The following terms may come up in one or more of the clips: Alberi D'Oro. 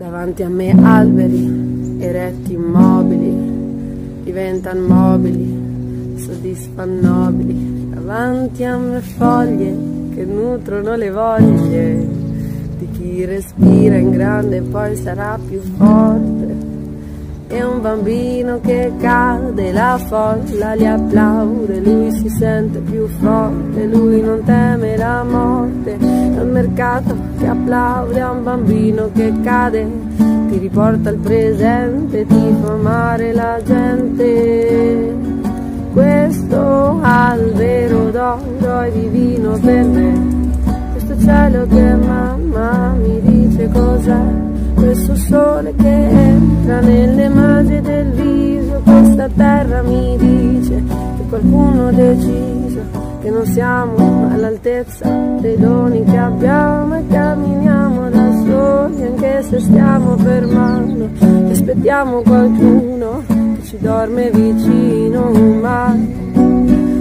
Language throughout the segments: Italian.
Davanti a me alberi, eretti immobili, diventan mobili, soddisfan nobili. Davanti a me foglie che nutrono le voglie di chi respira in grande e poi sarà più forte. E un bambino che cade, la folla gli applaude, lui si sente più forte, lui non teme la morte. Al mercato che applaude a un bambino che cade, ti riporta al presente, ti fa amare la gente. Questo albero d'oro è divino per me, questo cielo che mamma mi dice cos'è, questo sole che entra nelle magie del viso, questa terra mi dice che qualcuno ha deciso che non siamo all'altezza dei doni che abbiamo, e camminiamo da soli anche se stiamo fermando, e aspettiamo qualcuno che ci dorme vicino, ma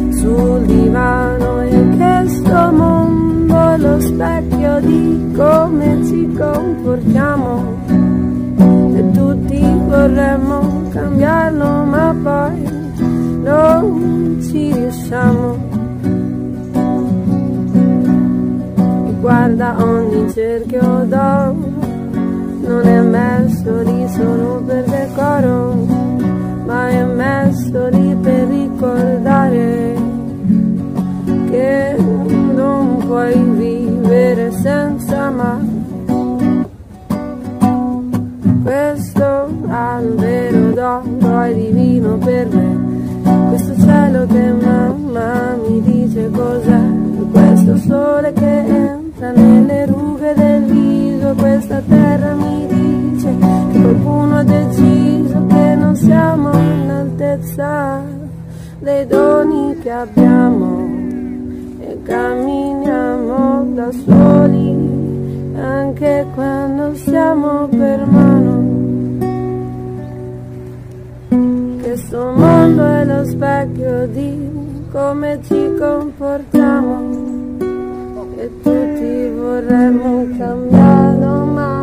sul divano, e che sto mondo è lo specchio di come ci comportiamo. E tutti vorremmo cambiarlo ma poi non ci riusciamo. E guarda ogni cerchio d'oro, non è messo lì solo per decoro, ma è messo lì per ricordare che non puoi vivere senza amare. Questo albero d'oro è divino per me, questo cielo che mamma mi dice cos'è, questo sole che entra nelle rughe del viso, questa terra mi dice che qualcuno ha deciso che non siamo all'altezza dei doni che abbiamo, e camminiamo da soli anche quando siamo per mano. Questo mondo è lo specchio di come ci comportiamo, e tutti vorremmo cambiarlo, ma